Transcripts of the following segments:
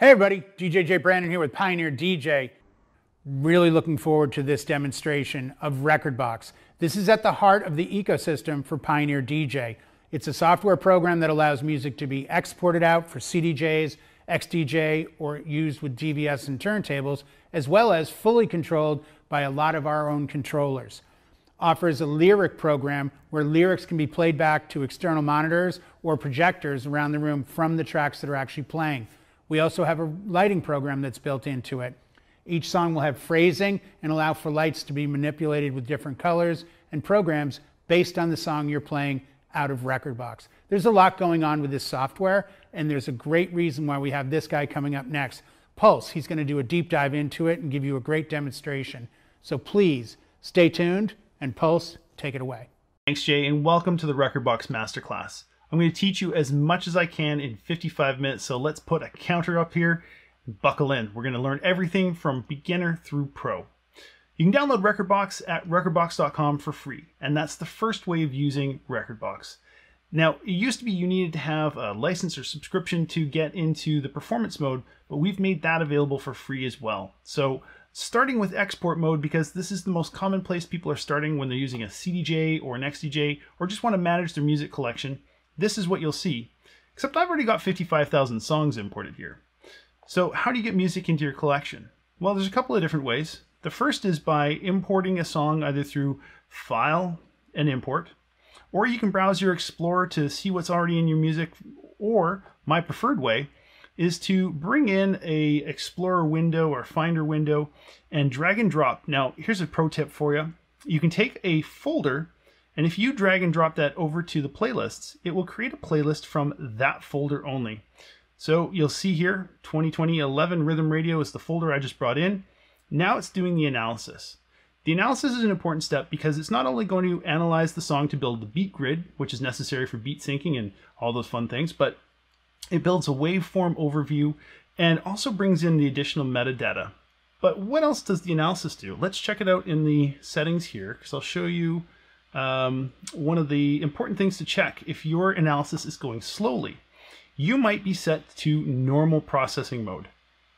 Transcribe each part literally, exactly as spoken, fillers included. Hey everybody, D J Brandon here with Pioneer D J. Really looking forward to this demonstration of Rekordbox. This is at the heart of the ecosystem for Pioneer D J. It's a software program that allows music to be exported out for C D Js, X D J, or used with D V S and turntables, as well as fully controlled by a lot of our own controllers. Offers a lyric program where lyrics can be played back to external monitors or projectors around the room from the tracks that are actually playing. We also have a lighting program that's built into it. Each song will have phrasing and allow for lights to be manipulated with different colors and programs based on the song you're playing out of Rekordbox. There's a lot going on with this software, and there's a great reason why we have this guy coming up next. Pulse, he's going to do a deep dive into it and give you a great demonstration. So please stay tuned, and Pulse, take it away. Thanks, Jay, and welcome to the Rekordbox Masterclass. I'm going to teach you as much as I can in fifty-five minutes, so let's put a counter up here and buckle in. We're going to learn everything from beginner through pro. You can download Rekordbox at rekordbox dot com for free, and that's the first way of using Rekordbox. Now, it used to be you needed to have a license or subscription to get into the performance mode, but we've made that available for free as well. So, starting with export mode, because this is the most common place people are starting when they're using a C D J or an X D J, or just want to manage their music collection. This is what you'll see, except I've already got fifty-five thousand songs imported here. So how do you get music into your collection? Well, there's a couple of different ways. The first is by importing a song either through File and Import, or you can browse your Explorer to see what's already in your music, or my preferred way is to bring in a Explorer window or Finder window and drag and drop. Now, here's a pro tip for you. You can take a folder, and if you drag and drop that over to the playlists, it will create a playlist from that folder only. So you'll see here, twenty twenty eleven Rhythm Radio is the folder I just brought in. Now it's doing the analysis. The analysis is an important step because it's not only going to analyze the song to build the beat grid, which is necessary for beat syncing and all those fun things, but it builds a waveform overview and also brings in the additional metadata. But what else does the analysis do? Let's check it out in the settings here, because I'll show you Um, one of the important things to check if your analysis is going slowly. You might be set to normal processing mode.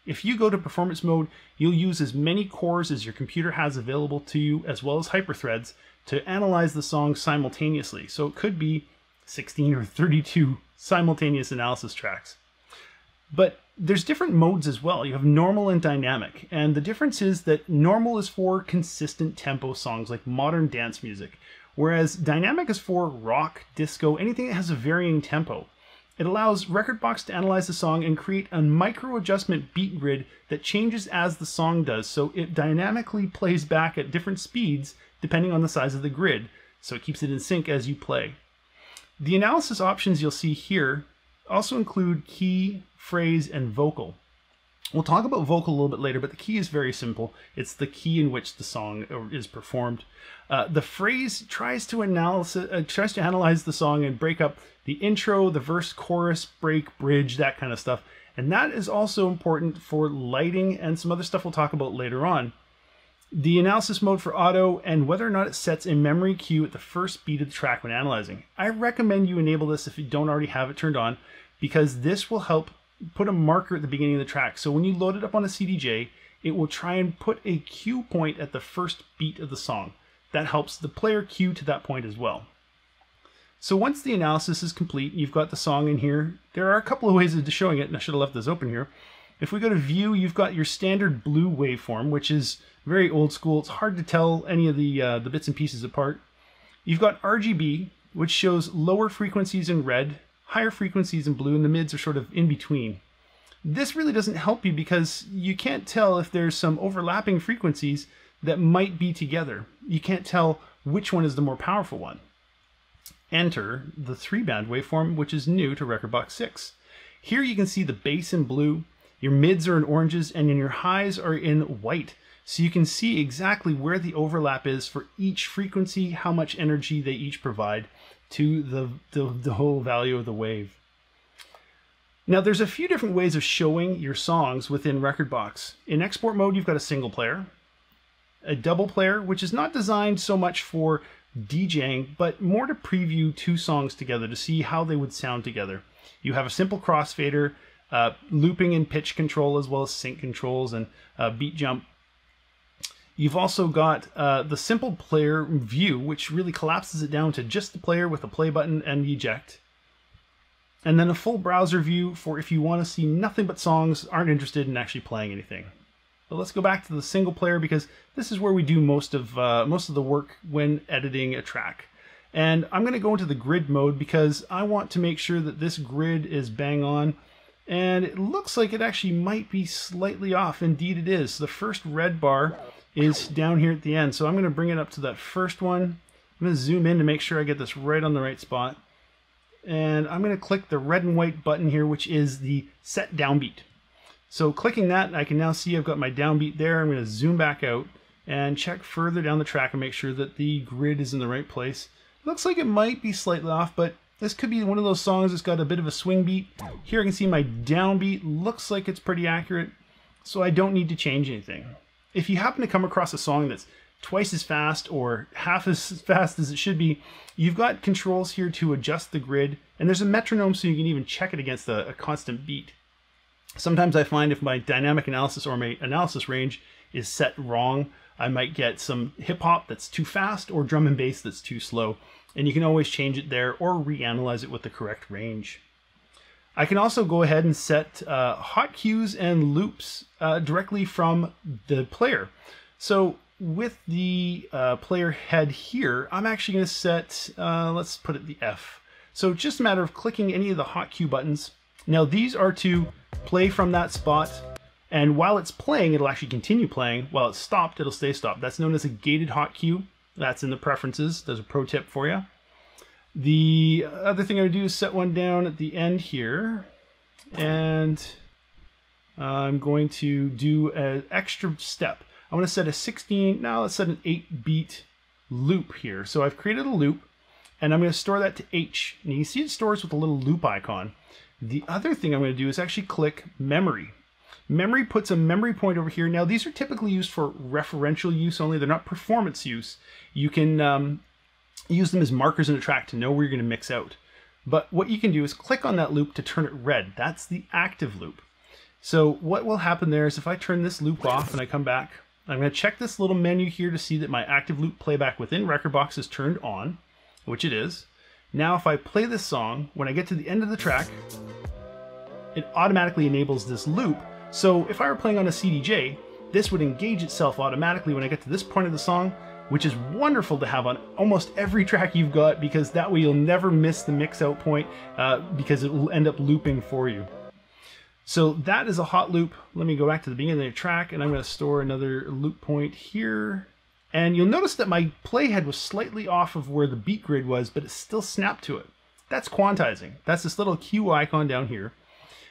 If you go to performance mode, you'll use as many cores as your computer has available to you, as well as hyperthreads, to analyze the song simultaneously. So it could be sixteen or thirty-two simultaneous analysis tracks. But there's different modes as well. You have normal and dynamic, and the difference is that normal is for consistent tempo songs like modern dance music, whereas dynamic is for rock, disco, anything that has a varying tempo. It allows Rekordbox to analyze the song and create a micro-adjustment beat grid that changes as the song does, so it dynamically plays back at different speeds depending on the size of the grid, so it keeps it in sync as you play. The analysis options you'll see here also include key, phrase, and vocal. We'll talk about vocal a little bit later, but the key is very simple. It's the key in which the song is performed. Uh, the phrase tries to, analyze, uh, tries to analyze the song and break up the intro, the verse, chorus, break, bridge, that kind of stuff. And that is also important for lighting and some other stuff we'll talk about later on. The analysis mode for auto and whether or not it sets a memory cue at the first beat of the track when analyzing. I recommend you enable this if you don't already have it turned on, because this will help put a marker at the beginning of the track. So when you load it up on a C D J, it will try and put a cue point at the first beat of the song. That helps the player cue to that point as well. So once the analysis is complete, you've got the song in here. There are a couple of ways of showing it, and I should have left this open here. If we go to view, you've got your standard blue waveform, which is very old school. It's hard to tell any of the, uh, the bits and pieces apart. You've got R G B, which shows lower frequencies in red, higher frequencies in blue, and the mids are sort of in between. This really doesn't help you because you can't tell if there's some overlapping frequencies that might be together. You can't tell which one is the more powerful one. Enter the three-band waveform, which is new to Rekordbox six. Here you can see the bass in blue, your mids are in oranges, and then your highs are in white. So you can see exactly where the overlap is for each frequency, how much energy they each provide to the, the, the whole value of the wave. Now there's a few different ways of showing your songs within Rekordbox. In export mode, you've got a single player, a double player, which is not designed so much for DJing, but more to preview two songs together to see how they would sound together. You have a simple crossfader, uh, looping and pitch control, as well as sync controls and uh, beat jump. You've also got uh, the simple player view, which really collapses it down to just the player with a play button and eject. And then a full browser view for if you want to see nothing but songs, aren't interested in actually playing anything. But let's go back to the single player, because this is where we do most of, uh, most of the work when editing a track. And I'm going to go into the grid mode because I want to make sure that this grid is bang on. And it looks like it actually might be slightly off. Indeed it is. The first red bar is down here at the end. So I'm going to bring it up to that first one. I'm going to zoom in to make sure I get this right on the right spot. And I'm going to click the red and white button here, which is the set downbeat. So clicking that, I can now see I've got my downbeat there. I'm going to zoom back out and check further down the track and make sure that the grid is in the right place. It looks like it might be slightly off, but this could be one of those songs that's got a bit of a swing beat. Here I can see my downbeat looks like it's pretty accurate, so I don't need to change anything. If you happen to come across a song that's twice as fast or half as fast as it should be, you've got controls here to adjust the grid, and there's a metronome so you can even check it against a, a constant beat. Sometimes I find if my dynamic analysis or my analysis range is set wrong, I might get some hip-hop that's too fast or drum and bass that's too slow, and you can always change it there or reanalyze it with the correct range. I can also go ahead and set uh, hot cues and loops uh, directly from the player. So with the uh, player head here, I'm actually going to set, uh, let's put it the F. So just a matter of clicking any of the hot cue buttons. Now these are to play from that spot, and while it's playing, it'll actually continue playing. While it's stopped, it'll stay stopped. That's known as a gated hot cue. That's in the preferences. There's a pro tip for you. The other thing I'm going to do is set one down at the end here, and I'm going to do an extra step. I want to set a sixteen, now let's set an eight beat loop here. So I've created a loop and I'm going to store that to H. And you can see it stores with a little loop icon. The other thing I'm going to do is actually click memory. Memory puts a memory point over here. Now these are typically used for referential use only. They're not performance use. You can um, use them as markers in a track to know where you're going to mix out. But what you can do is click on that loop to turn it red. That's the active loop. So what will happen there is if I turn this loop off and I come back, I'm going to check this little menu here to see that my active loop playback within Rekordbox is turned on, which it is. Now if I play this song, when I get to the end of the track, it automatically enables this loop. So if I were playing on a C D J, this would engage itself automatically when I get to this point of the song, which is wonderful to have on almost every track you've got, because that way you'll never miss the mix out point uh, because it will end up looping for you. So that is a hot loop. Let me go back to the beginning of the track, and I'm going to store another loop point here. And you'll notice that my playhead was slightly off of where the beat grid was, but it still snapped to it. That's quantizing. That's this little Q icon down here.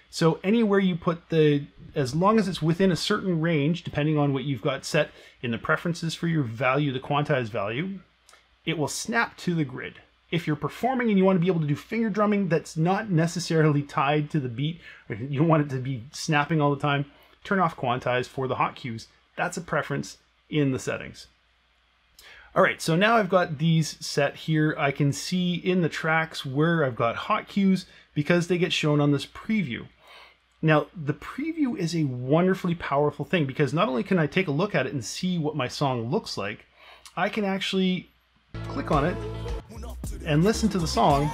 So anywhere you put the, as long as it's within a certain range, depending on what you've got set in the preferences for your value, the quantized value, it will snap to the grid. If you're performing and you want to be able to do finger drumming that's not necessarily tied to the beat, or you don't want it to be snapping all the time, turn off quantize for the hot cues. That's a preference in the settings. All right, so now I've got these set here. I can see in the tracks where I've got hot cues because they get shown on this preview. Now, the preview is a wonderfully powerful thing because not only can I take a look at it and see what my song looks like, I can actually click on it and listen to the song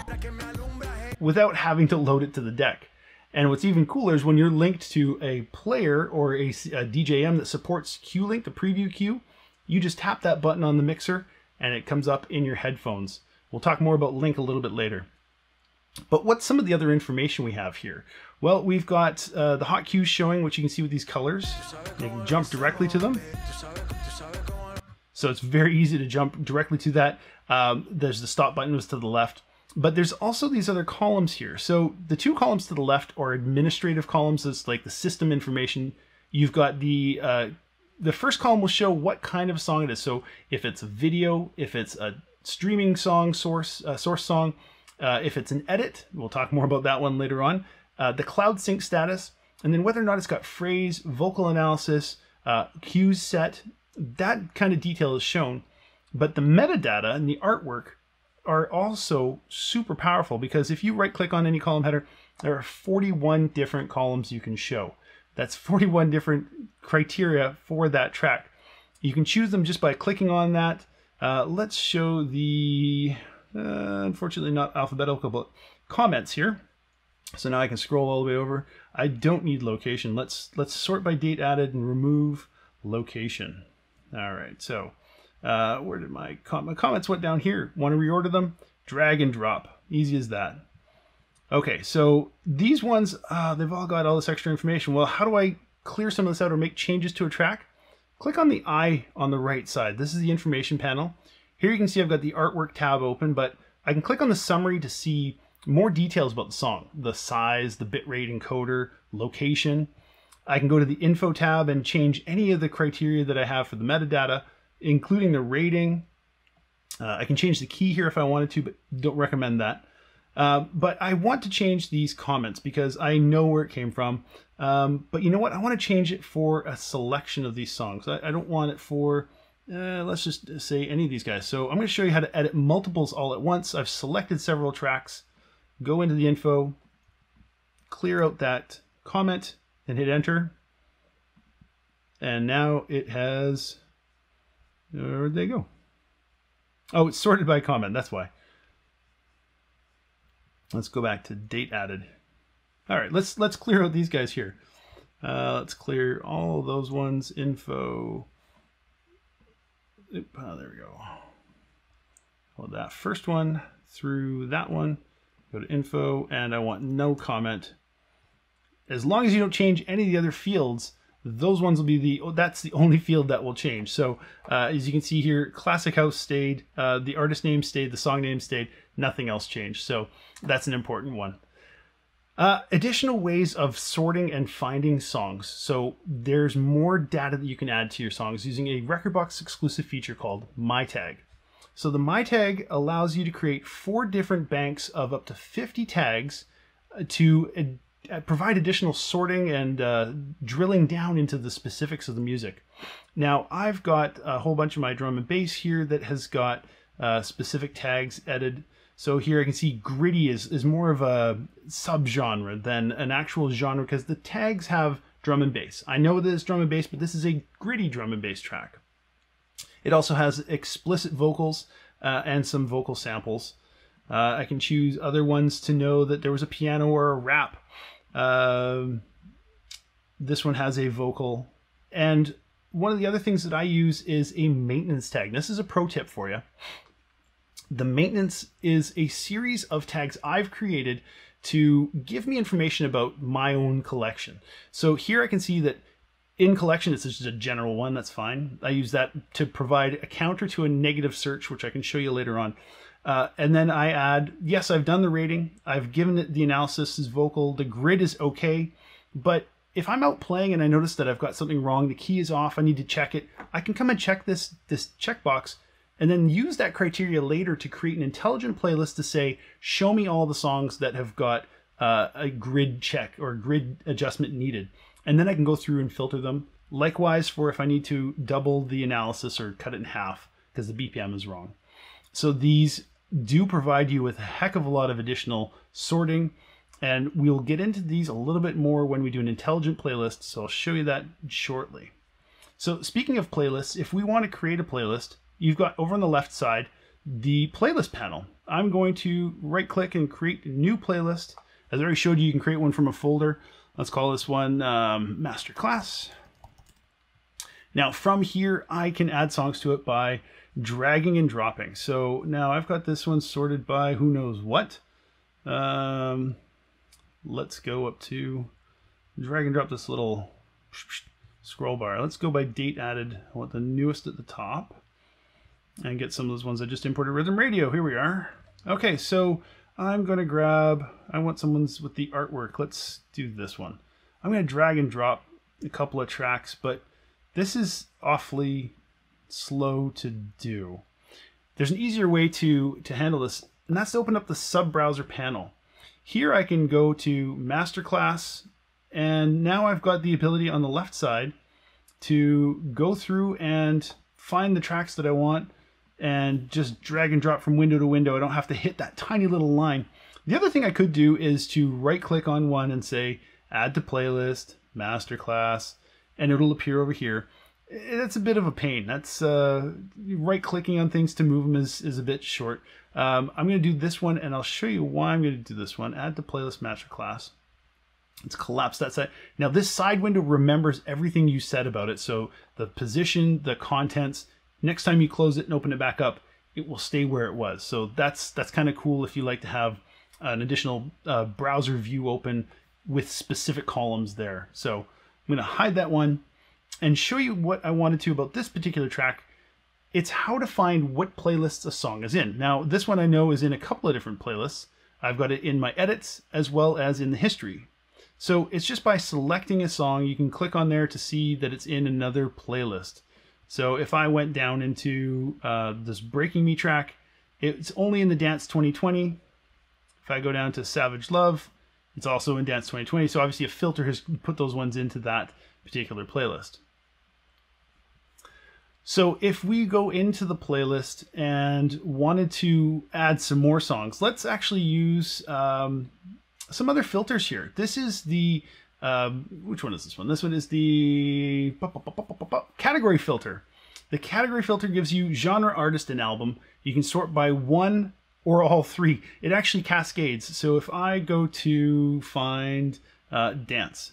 without having to load it to the deck. And what's even cooler is when you're linked to a player or a, a D J M that supports Q-Link, the preview queue, you just tap that button on the mixer and it comes up in your headphones. We'll talk more about Link a little bit later. But what's some of the other information we have here? Well, we've got uh, the hot cues showing, which you can see with these colors. You can jump directly to them. So it's very easy to jump directly to that. Um, there's the stop button was to the left, but there's also these other columns here. So the two columns to the left are administrative columns. It's like the system information. You've got the, uh, the first column will show what kind of song it is. So if it's a video, if it's a streaming song, source, uh, source song, uh, if it's an edit, we'll talk more about that one later on, uh, the cloud sync status, and then whether or not it's got phrase, vocal analysis, uh, cues set. That kind of detail is shown, but the metadata and the artwork are also super powerful because if you right click on any column header, there are forty-one different columns you can show. That's forty-one different criteria for that track. You can choose them just by clicking on that. Uh, let's show the, uh, unfortunately not alphabetical, but comments here. So now I can scroll all the way over. I don't need location. Let's let's sort by date added and remove location. All right, so uh, where did my, com my comments went down here? Want to reorder them? Drag and drop, easy as that. Okay, so these ones, uh, they've all got all this extra information. Well, how do I clear some of this out or make changes to a track? Click on the eye on the right side. This is the information panel. Here you can see I've got the artwork tab open, but I can click on the summary to see more details about the song, the size, the bitrate encoder, location. I can go to the info tab and change any of the criteria that I have for the metadata, including the rating. Uh, I can change the key here if I wanted to, but don't recommend that. Uh, but I want to change these comments because I know where it came from. Um, but you know what? I want to change it for a selection of these songs. I, I don't want it for, uh, let's just say any of these guys. So I'm going to show you how to edit multiples all at once. I've selected several tracks. Go into the info, clear out that comment, and hit enter. And now it has, where'd they go? Oh, it's sorted by comment. That's why. Let's go back to date added. All right, let's let's clear out these guys here. Uh, let's clear all those ones. Info. Oop, oh, there we go. Hold that first one through that one. Go to info, and I want no comment. As long as you don't change any of the other fields, those ones will be the. Oh, that's the only field that will change. So uh, as you can see here, classic house stayed. Uh, the artist name stayed. The song name stayed. Nothing else changed. So that's an important one. Uh, additional ways of sorting and finding songs. So there's more data that you can add to your songs using a Rekordbox exclusive feature called My Tag. So the My Tag allows you to create four different banks of up to fifty tags to ad provide additional sorting and uh, drilling down into the specifics of the music. Now I've got a whole bunch of my drum and bass here that has got uh, specific tags added. So here I can see gritty is, is more of a subgenre than an actual genre because the tags have drum and bass. I know that it's drum and bass, but this is a gritty drum and bass track. It also has explicit vocals uh, and some vocal samples. Uh, I can choose other ones to know that there was a piano or a rap. Uh, this one has a vocal. And one of the other things that I use is a maintenance tag. This is a pro tip for you. The maintenance is a series of tags I've created to give me information about my own collection. So here I can see that in collection, it's just a general one, that's fine. I use that to provide a counter to a negative search, which I can show you later on. Uh, and then I add, yes, I've done the rating. I've given it the analysis is vocal. The grid is okay. But if I'm out playing and I notice that I've got something wrong, the key is off, I need to check it. I can come and check this, this checkbox and then use that criteria later to create an intelligent playlist to say, show me all the songs that have got uh, a grid check or grid adjustment needed. And then I can go through and filter them. Likewise for if I need to double the analysis or cut it in half because the B P M is wrong. So these do provide you with a heck of a lot of additional sorting. And we'll get into these a little bit more when we do an intelligent playlist. So I'll show you that shortly. So speaking of playlists, if we want to create a playlist, you've got over on the left side, the playlist panel. I'm going to right click and create a new playlist. As I already showed you, you can create one from a folder. Let's call this one um, Masterclass. Now from here, I can add songs to it by dragging and dropping. So now I've got this one sorted by who knows what. Um, let's go up to drag and drop this little scroll bar. Let's go by date added. I want the newest at the top. And get some of those ones I just imported. Rhythm Radio, here we are. Okay, so I'm gonna grab, I want someone's with the artwork. Let's do this one. I'm gonna drag and drop a couple of tracks, but this is awfully slow to do. There's an easier way to, to handle this, and that's to open up the sub-browser panel. Here I can go to Masterclass, and now I've got the ability on the left side to go through and find the tracks that I want, and just drag and drop from window to window. I don't have to hit that tiny little line. The other thing I could do is to right click on one and say add to playlist, masterclass, and it'll appear over here. That's a bit of a pain. That's uh, right clicking on things to move them is, is a bit short. Um, I'm going to do this one and I'll show you why I'm going to do this one. Add to playlist masterclass. Let's collapse that side. Now this side window remembers everything you said about it. So the position, the contents, next time you close it and open it back up, it will stay where it was. So that's, that's kind of cool if you like to have an additional uh, browser view open with specific columns there. So I'm going to hide that one and show you what I wanted to about this particular track. It's how to find what playlists a song is in. Now, this one I know is in a couple of different playlists. I've got it in my edits as well as in the history. So it's just by selecting a song, you can click on there to see that it's in another playlist. So if I went down into uh, this Breaking Me track, it's only in the Dance twenty twenty. If I go down to Savage Love, it's also in Dance twenty twenty. So obviously a filter has put those ones into that particular playlist. So if we go into the playlist and wanted to add some more songs, let's actually use um, some other filters here. This is the, um, which one is this one? This one is the category filter. The category filter gives you genre, artist, and album. You can sort by one or all three. It actually cascades. So if I go to find uh, dance,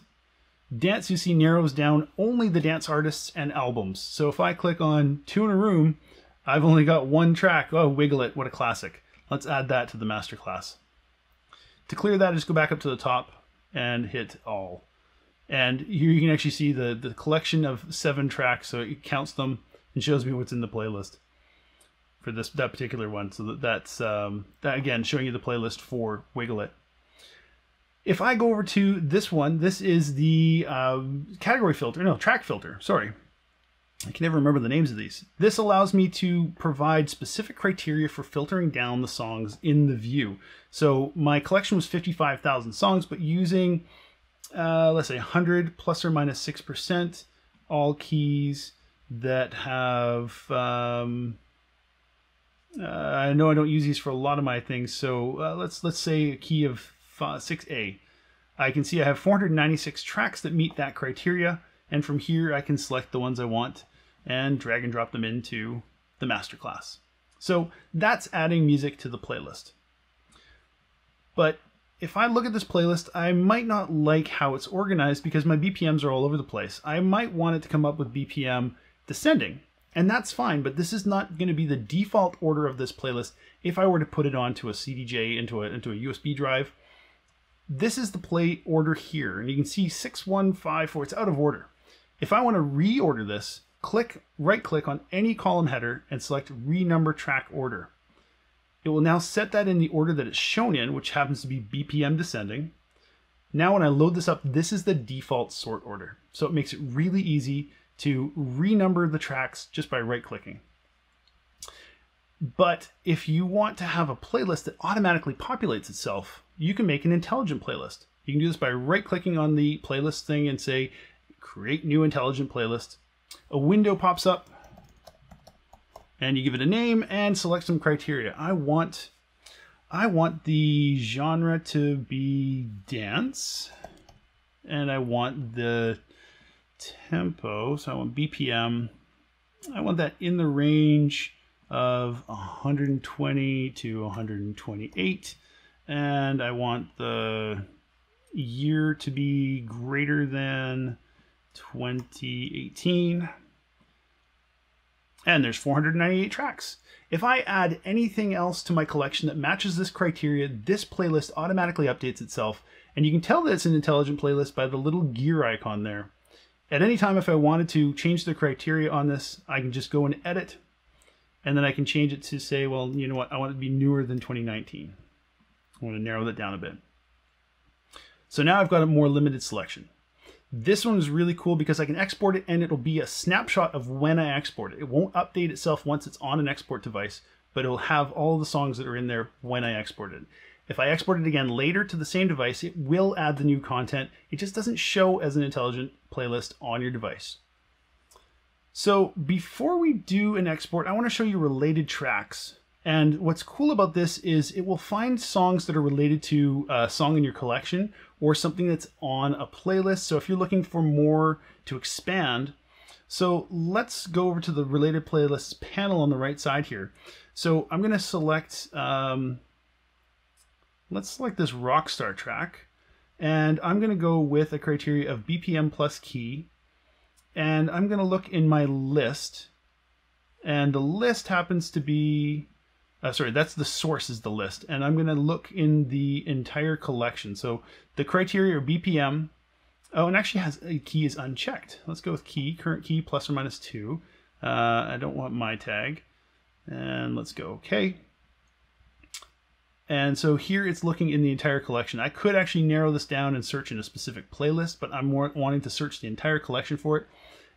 Dance, you see, narrows down only the dance artists and albums. So if I click on Two in a Room, I've only got one track. Oh, Wiggle It, what a classic. Let's add that to the masterclass. To clear that, I just go back up to the top and hit all. And here you can actually see the, the collection of seven tracks. So it counts them and shows me what's in the playlist for this that particular one. So that, that's, um, that again, showing you the playlist for Wiggle It. If I go over to this one, this is the uh, category filter, no, track filter, sorry. I can never remember the names of these. This allows me to provide specific criteria for filtering down the songs in the view. So my collection was fifty-five thousand songs, but using, uh, let's say one hundred plus or minus six percent, all keys that have, um, uh, I know I don't use these for a lot of my things. So uh, let's, let's say a key of six A. I can see I have four hundred ninety-six tracks that meet that criteria, and from here I can select the ones I want and drag and drop them into the masterclass. So that's adding music to the playlist. But if I look at this playlist, I might not like how it's organized because my B P Ms are all over the place. I might want it to come up with B P M descending, and that's fine, but this is not going to be the default order of this playlist. If I were to put it onto a C D J, into a, into a U S B drive, this is the play order here, and you can see six one five four, it's out of order. If I want to reorder this, click, right click on any column header and select renumber track order. It will now set that in the order that it's shown in, which happens to be B P M descending. Now when I load this up, this is the default sort order. So it makes it really easy to renumber the tracks just by right clicking. But if you want to have a playlist that automatically populates itself, you can make an intelligent playlist. You can do this by right-clicking on the playlist thing and say, create new intelligent playlist. A window pops up and you give it a name and select some criteria. I want, I want the genre to be dance, and I want the tempo. So I want B P M. I want that in the range of one hundred twenty to one hundred twenty-eight. And I want the year to be greater than twenty eighteen. And there's four hundred ninety-eight tracks. If I add anything else to my collection that matches this criteria, this playlist automatically updates itself. And you can tell that it's an intelligent playlist by the little gear icon there. At any time, if I wanted to change the criteria on this, I can just go and edit. And then I can change it to say, well, you know what? I want it to be newer than twenty nineteen. I want to narrow that down a bit. So now I've got a more limited selection. This one is really cool because I can export it and it'll be a snapshot of when I export it. It won't update itself once it's on an export device, but it'll have all the songs that are in there when I export it. If I export it again later to the same device, it will add the new content. It just doesn't show as an intelligent playlist on your device. So before we do an export, I want to show you related tracks And what's cool about this is it will find songs that are related to a song in your collection or something that's on a playlist. So if you're looking for more to expand, so let's go over to the related playlists panel on the right side here. So I'm going to select, um, let's select this Rockstar track, and I'm going to go with a criteria of B P M plus key, and I'm going to look in my list, and the list happens to be Uh, sorry, that's the source is the list, and I'm going to look in the entire collection. So the criteria are B P M. Oh, and actually has a key is unchecked. Let's go with key, current key plus or minus two. Uh, I don't want my tag. And let's go okay. And so here it's looking in the entire collection. I could actually narrow this down and search in a specific playlist, but I'm more wanting to search the entire collection for it.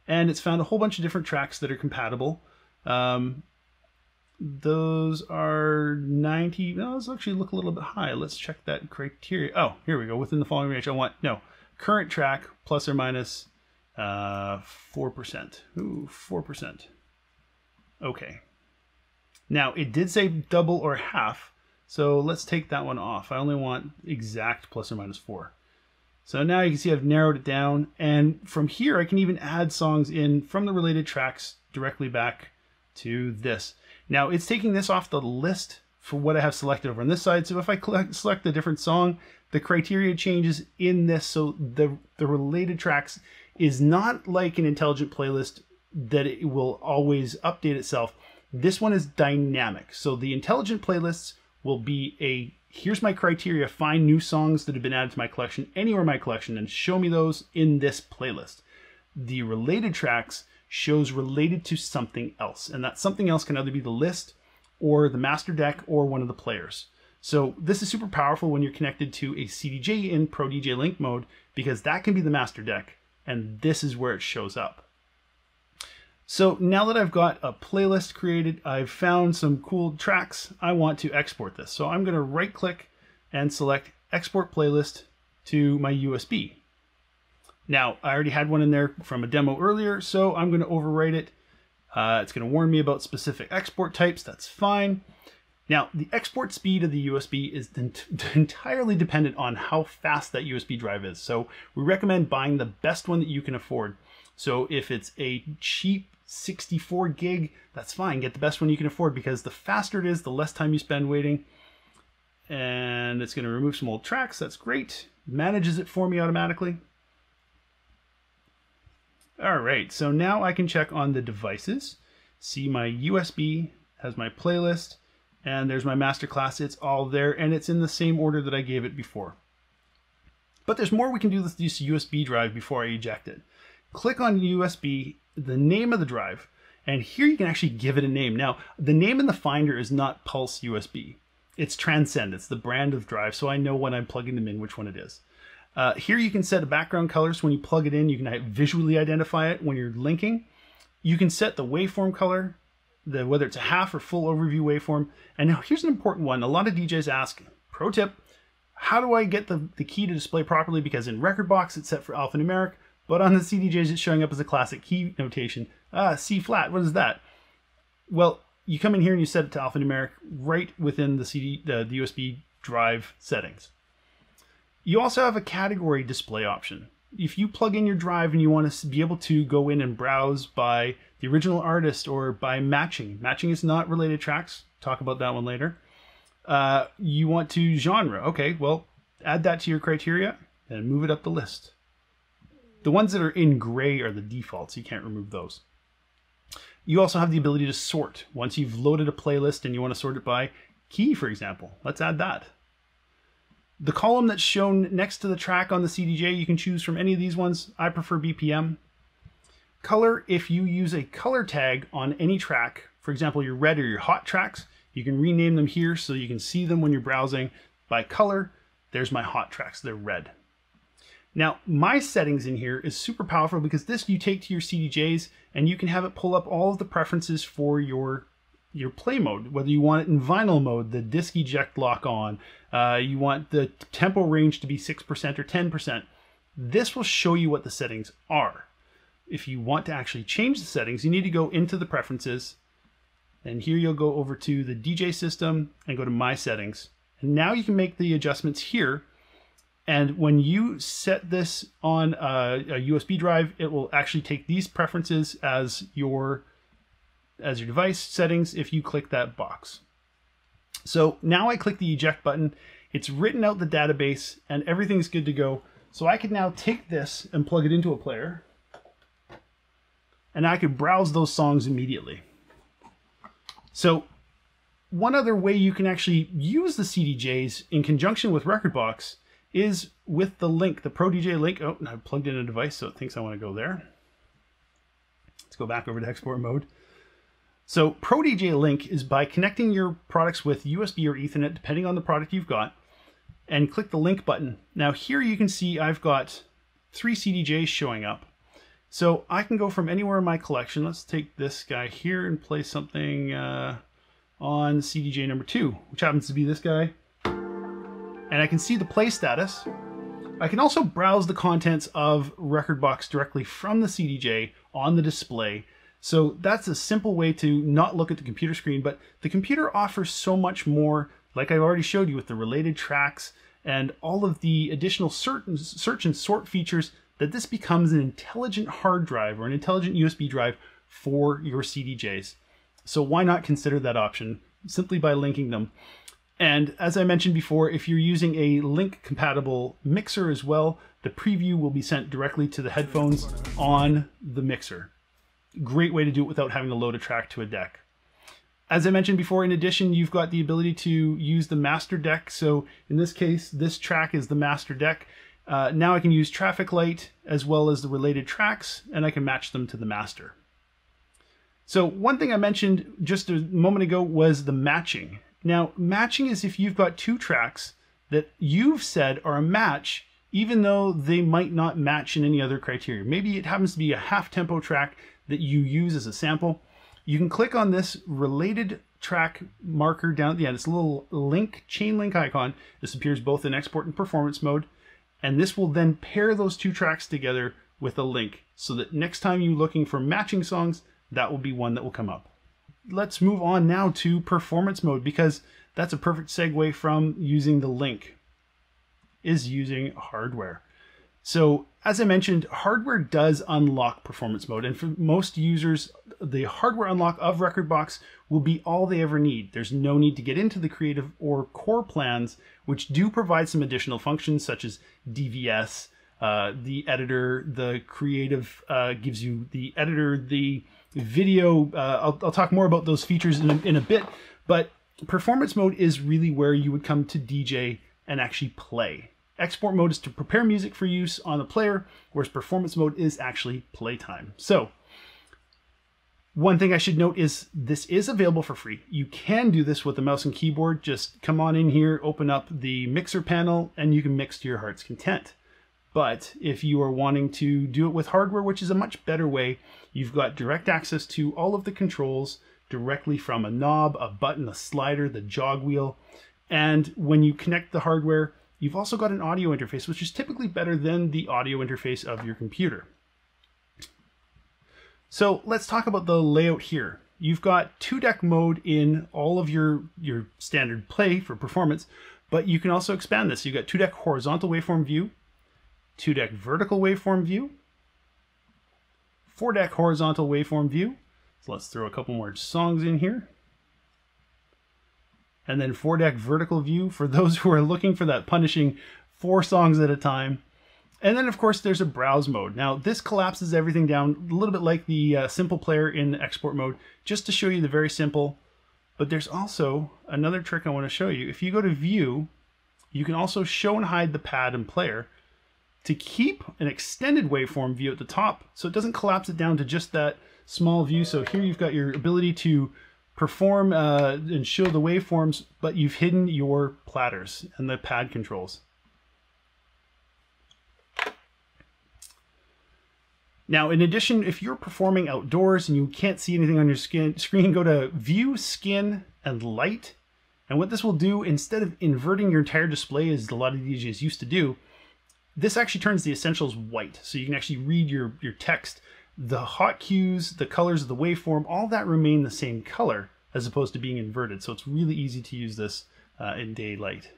And it's found a whole bunch of different tracks that are compatible. Um, Those are ninety, no, those actually look a little bit high. Let's check that criteria. Oh, here we go. Within the following range, I want, no, current track plus or minus uh, four percent. Ooh, four percent. Okay. Now, it did say double or half, so let's take that one off. I only want exact plus or minus four. So now you can see I've narrowed it down, and from here I can even add songs in from the related tracks directly back to this. Now it's taking this off the list for what I have selected over on this side. So if I collect, select a different song, the criteria changes in this. So the, the related tracks is not like an intelligent playlist that it will always update itself. This one is dynamic. So the intelligent playlists will be a, here's my criteria, find new songs that have been added to my collection, anywhere in my collection, and show me those in this playlist. The related tracks shows related to something else, and that something else can either be the list or the master deck or one of the players. So this is super powerful when you're connected to a C D J in Pro D J Link mode, because that can be the master deck, and this is where it shows up. So now that I've got a playlist created, I've found some cool tracks, I want to export this. So I'm going to right click and select export playlist to my U S B. Now, I already had one in there from a demo earlier, so I'm going to overwrite it. Uh, it's going to warn me about specific export types. That's fine. Now, the export speed of the U S B is entirely dependent on how fast that U S B drive is. So we recommend buying the best one that you can afford. So if it's a cheap sixty-four gig, that's fine. Get the best one you can afford, because the faster it is, the less time you spend waiting. And it's going to remove some old tracks. That's great. Manages it for me automatically. All right, so now I can check on the devices, see my U S B has my playlist, and there's my masterclass. It's all there, and it's in the same order that I gave it before. But there's more we can do with this U S B drive before I eject it. Click on U S B, the name of the drive, and here you can actually give it a name. Now, the name in the Finder is not Pulse U S B. It's Transcend. It's the brand of drive, so I know when I'm plugging them in which one it is. Uh, here you can set a background color, so when you plug it in, you can visually identify it when you're linking. You can set the waveform color, the, whether it's a half or full overview waveform. And now here's an important one. A lot of D Js ask, pro tip, how do I get the, the key to display properly? Because in Rekordbox, it's set for alphanumeric, but on the C D Js, it's showing up as a classic key notation. Ah, C flat, what is that? Well, you come in here and you set it to alphanumeric right within the, C D, the, the U S B drive settings. You also have a category display option. If you plug in your drive and you want to be able to go in and browse by the original artist or by matching, matching is not related tracks, talk about that one later. Uh, you want to genre, okay, well, add that to your criteria and move it up the list. The ones that are in gray are the defaults, you can't remove those. You also have the ability to sort. Once you've loaded a playlist and you want to sort it by key, for example, let's add that. The column that's shown next to the track on the C D J, you can choose from any of these ones. I prefer B P M. Color, if you use a color tag on any track, for example, your red or your hot tracks, you can rename them here so you can see them when you're browsing by color. There's my hot tracks, they're red. Now, my settings in here is super powerful, because this you take to your C D Js and you can have it pull up all of the preferences for your your play mode, whether you want it in vinyl mode, the disc eject lock on, uh, you want the tempo range to be six percent or ten percent. This will show you what the settings are. If you want to actually change the settings, you need to go into the preferences And here you'll go over to the D J system and go to My Settings. And now you can make the adjustments here. And when you set this on a, a U S B drive, it will actually take these preferences as your, as your device settings if you click that box. So now I click the eject button. It's written out the database and everything's good to go. So I can now take this and plug it into a player, and I could browse those songs immediately. So one other way you can actually use the C D Js in conjunction with Rekordbox is with the link, the Pro D J link. Oh, and I plugged in a device, so it thinks I want to go there. Let's go back over to export mode. So Pro D J Link is by connecting your products with U S B or Ethernet, depending on the product you've got, and click the link button. Now here you can see I've got three C D Js showing up. So I can go from anywhere in my collection. Let's take this guy here and play something uh, on C D J number two, which happens to be this guy. And I can see the play status. I can also browse the contents of Rekordbox directly from the C D J on the display. So that's a simple way to not look at the computer screen, but the computer offers so much more, like I've already showed you with the related tracks and all of the additional certain search and sort features, that this becomes an intelligent hard drive or an intelligent U S B drive for your C D Js. So why not consider that option simply by linking them? And as I mentioned before, if you're using a link compatible mixer as well, the preview will be sent directly to the headphones on the mixer. Great way to do it without having to load a track to a deck. As I mentioned before, in addition, you've got the ability to use the master deck. So in this case, this track is the master deck. Uh, now I can use Traffic Light as well as the related tracks, and I can match them to the master. So one thing I mentioned just a moment ago was the matching. Now, matching is if you've got two tracks that you've said are a match, even though they might not match in any other criteria. Maybe it happens to be a half tempo track that you use as a sample. You can click on this related track marker down at the end. It's a little link, chain link icon. This appears both in export and performance mode. And this will then pair those two tracks together with a link, so that next time you're looking for matching songs, that will be one that will come up. Let's move on now to performance mode, because that's a perfect segue from using the link, is using hardware. So as I mentioned, hardware does unlock performance mode, and for most users, the hardware unlock of Rekordbox will be all they ever need. There's no need to get into the creative or core plans, which do provide some additional functions such as D V S, uh, the editor, the creative uh, gives you the editor, the video. Uh, I'll, I'll talk more about those features in a, in a bit, but performance mode is really where you would come to D J and actually play. Export mode is to prepare music for use on the player, whereas performance mode is actually playtime. So one thing I should note is this is available for free. You can do this with the mouse and keyboard. Just come on in here, open up the mixer panel, and you can mix to your heart's content. But if you are wanting to do it with hardware, which is a much better way, you've got direct access to all of the controls directly from a knob, a button, a slider, the jog wheel. And when you connect the hardware, you've also got an audio interface, which is typically better than the audio interface of your computer. So let's talk about the layout here. You've got two deck mode in all of your, your standard play for performance, but you can also expand this. You've got two deck horizontal waveform view, two deck vertical waveform view, four deck horizontal waveform view. So let's throw a couple more songs in here. And then four deck vertical view for those who are looking for that punishing four songs at a time. And then of course there's a browse mode. Now this collapses everything down a little bit like the uh, simple player in export mode, just to show you the very simple. But there's also another trick I want to show you. If you go to view, you can also show and hide the pad and player to keep an extended waveform view at the top, so it doesn't collapse it down to just that small view. So here you've got your ability to perform uh, and show the waveforms, but you've hidden your platters and the pad controls. Now, in addition, if you're performing outdoors and you can't see anything on your skin, screen, go to View, Skin, and Light. And what this will do, instead of inverting your entire display as a lot of D Js used to do, this actually turns the essentials white, so you can actually read your, your text. The hot cues, the colors of the waveform, all that remain the same color, as opposed to being inverted. So it's really easy to use this uh, in daylight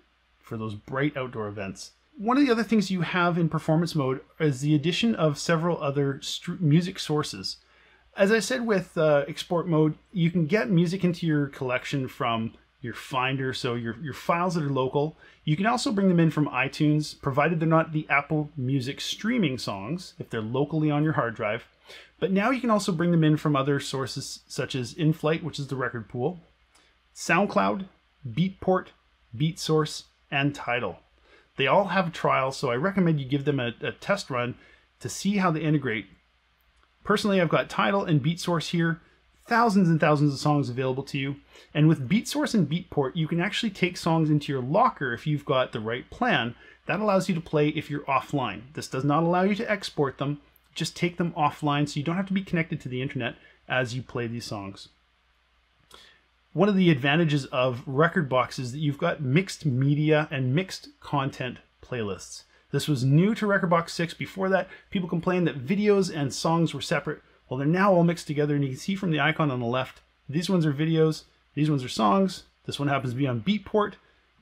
for those bright outdoor events. One of the other things you have in performance mode is the addition of several other music sources. As I said with uh, export mode, you can get music into your collection from your Finder, so your, your files that are local. You can also bring them in from iTunes, provided they're not the Apple Music streaming songs, if they're locally on your hard drive. But now you can also bring them in from other sources such as InFlight, which is the record pool, SoundCloud, Beatport, BeatSource, and Tidal. They all have trials, so I recommend you give them a, a test run to see how they integrate. Personally, I've got Tidal and BeatSource here. Thousands and thousands of songs available to you. And with BeatSource and Beatport, you can actually take songs into your locker if you've got the right plan. That allows you to play if you're offline. This does not allow you to export them. Just take them offline so you don't have to be connected to the internet as you play these songs. One of the advantages of Rekordbox is that you've got mixed media and mixed content playlists. This was new to Rekordbox six. Before that, people complained that videos and songs were separate. Well, they're now all mixed together, and you can see from the icon on the left, these ones are videos, these ones are songs, this one happens to be on Beatport,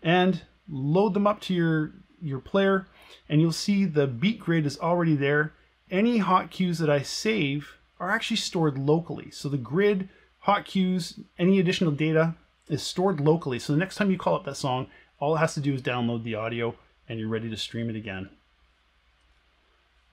and load them up to your, your player, and you'll see the beat grid is already there. Any hot cues that I save are actually stored locally. So the grid, hot cues, any additional data is stored locally. So the next time you call up that song, all it has to do is download the audio, and you're ready to stream it again.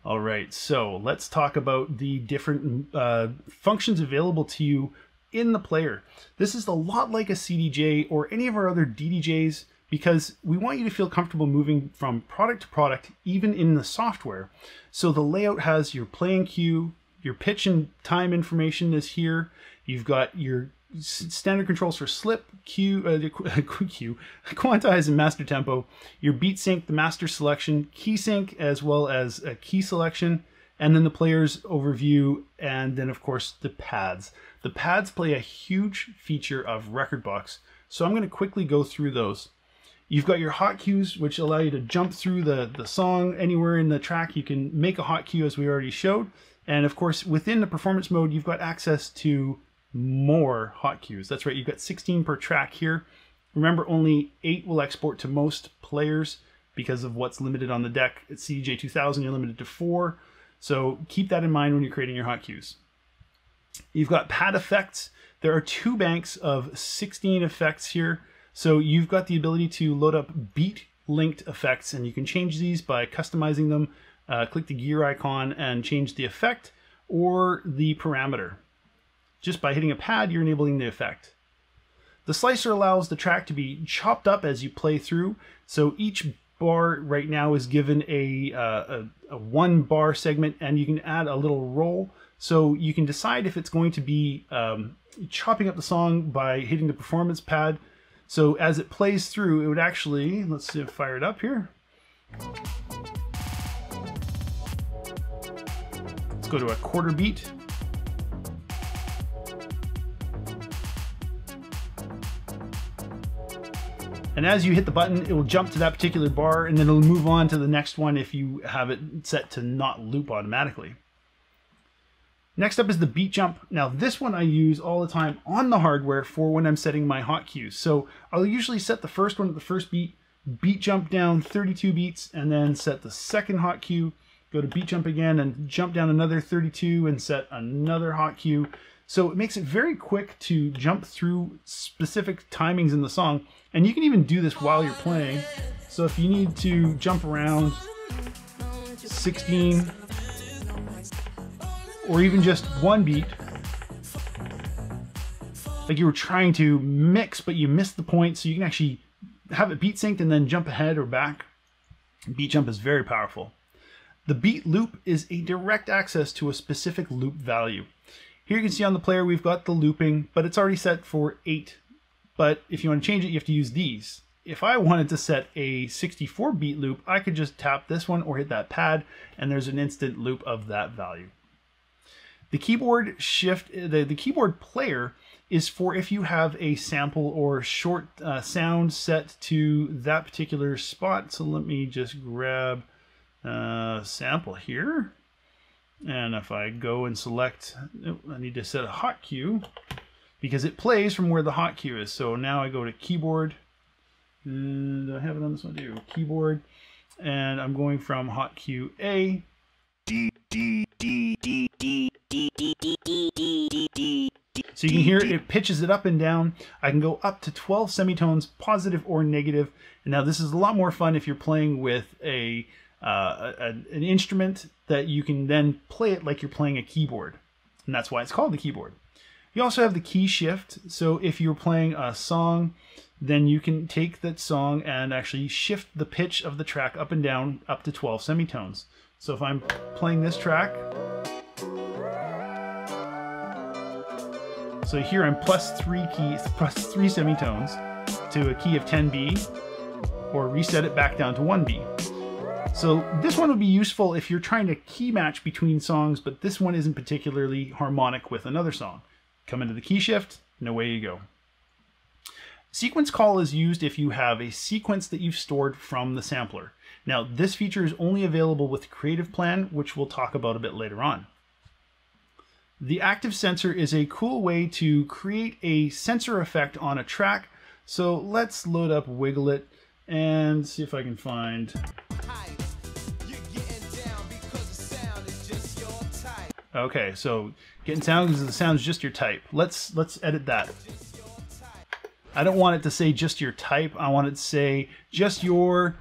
All right, so let's talk about the different uh, functions available to you in the player. This is a lot like a C D J or any of our other D D Js because we want you to feel comfortable moving from product to product, even in the software. So the layout has your playing cue, your pitch and time information is here. You've got your standard controls for slip, cue, uh, cue, quantize and master tempo, your beat sync, the master selection, key sync, as well as a key selection, and then the player's overview, and then of course the pads. The pads play a huge feature of Rekordbox, so I'm going to quickly go through those. You've got your hot cues, which allow you to jump through the, the song anywhere in the track. You can make a hot cue, as we already showed, and of course within the performance mode you've got access to more hot cues. That's right, you've got sixteen per track here. Remember, only eight will export to most players because of what's limited on the deck. At C D J two thousand, you're limited to four. So keep that in mind when you're creating your hot cues. You've got pad effects. There are two banks of sixteen effects here. So you've got the ability to load up beat linked effects, and you can change these by customizing them. Uh, click the gear icon and change the effect or the parameter. Just by hitting a pad, you're enabling the effect. The slicer allows the track to be chopped up as you play through. So each bar right now is given a, uh, a, a one bar segment, and you can add a little roll. So you can decide if it's going to be um, chopping up the song by hitting the performance pad. So as it plays through, it would actually, let's see, fire it up here. Let's go to a quarter beat. And as you hit the button, it will jump to that particular bar, and then it'll move on to the next one if you have it set to not loop automatically. Next up is the beat jump. Now this one I use all the time on the hardware for when I'm setting my hot cues. So I'll usually set the first one at the first beat, beat jump down thirty-two beats, and then set the second hot cue, go to beat jump again and jump down another thirty-two and set another hot cue. So it makes it very quick to jump through specific timings in the song. And you can even do this while you're playing. So if you need to jump around sixteen, or even just one beat, like you were trying to mix, but you missed the point. So you can actually have it beat synced and then jump ahead or back. Beat jump is very powerful. The beat loop is a direct access to a specific loop value. Here you can see on the player we've got the looping, but it's already set for eight. But if you want to change it, you have to use these. If I wanted to set a sixty-four beat loop, I could just tap this one or hit that pad, and there's an instant loop of that value. The keyboard shift, the, the keyboard player is for if you have a sample or short uh, sound set to that particular spot. So let me just grab a sample here. And if I go and select, I need to set a hot cue. because it plays from where the hot cue is. So now I go to keyboard, and I have it on this one too, keyboard, and I'm going from hot cue A. So you can hear it pitches it up and down. I can go up to twelve semitones, positive or negative. And now this is a lot more fun if you're playing with a, uh, a an instrument that you can then play it like you're playing a keyboard. And that's why it's called the keyboard. You also have the key shift. So if you're playing a song, then you can take that song and actually shift the pitch of the track up and down up to twelve semitones. So if I'm playing this track, so here I'm plus three keys, plus three semitones to a key of ten B, or reset it back down to one B. So this one would be useful if you're trying to key match between songs, but this one isn't particularly harmonic with another song. Come into the key shift, and away you go. Sequence call is used if you have a sequence that you've stored from the sampler. Now, this feature is only available with Creative Plan, which we'll talk about a bit later on. The active sensor is a cool way to create a sensor effect on a track. So let's load up Wiggle It and see if I can find. Okay, so getting sound because the sound's just your type. Let's let's edit that. I don't want it to say just your type. I want it to say just your.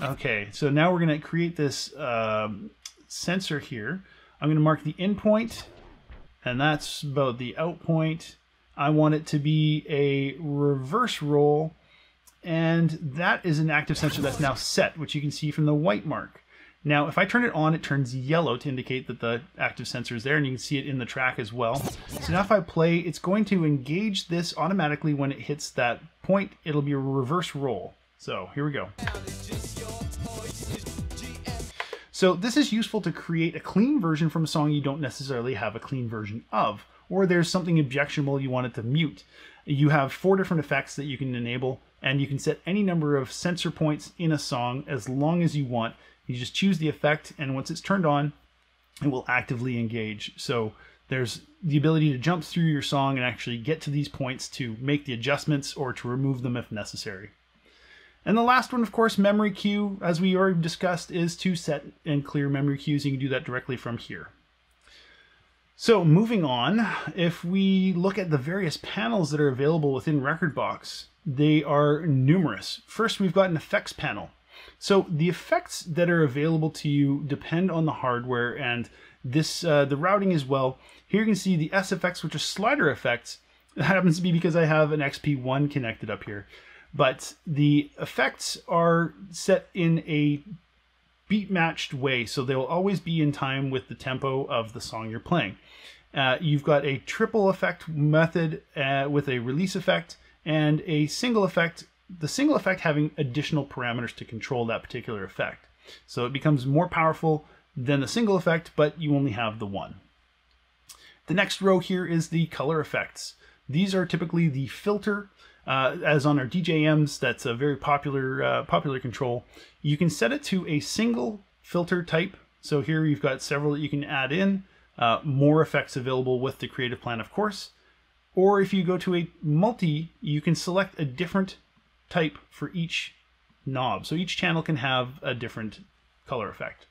Okay, so now we're gonna create this um, sensor here. I'm going to mark the in point, and that's about the out point. I want it to be a reverse roll, and that is an active sensor that's now set, which you can see from the white mark. Now, if I turn it on, it turns yellow to indicate that the active sensor is there, and you can see it in the track as well. So now if I play, it's going to engage this automatically when it hits that point. It'll be a reverse roll. So here we go. So this is useful to create a clean version from a song you don't necessarily have a clean version of, or there's something objectionable you want it to mute. You have four different effects that you can enable, and you can set any number of sensor points in a song as long as you want. You just choose the effect, and once it's turned on, it will actively engage. So there's the ability to jump through your song and actually get to these points to make the adjustments or to remove them if necessary. And the last one, of course, memory cue, as we already discussed, is to set and clear memory cues. You can do that directly from here. So moving on, if we look at the various panels that are available within Rekordbox, they are numerous. First, we've got an effects panel. So the effects that are available to you depend on the hardware and this uh, the routing as well. Here you can see the S effects, which are slider effects. That happens to be because I have an X P one connected up here. But the effects are set in a beat-matched way, so they will always be in time with the tempo of the song you're playing. Uh, you've got a triple effect method uh, with a release effect and a single effect, the single effect having additional parameters to control that particular effect. So it becomes more powerful than the single effect, but you only have the one. The next row here is the color effects. These are typically the filter. Uh, as on our D J Ms, that's a very popular uh, popular control. You can set it to a single filter type. So here you've got several that you can add in. Uh, more effects available with the Creative Plan, of course. Or if you go to a multi, you can select a different type for each knob. So each channel can have a different color effect.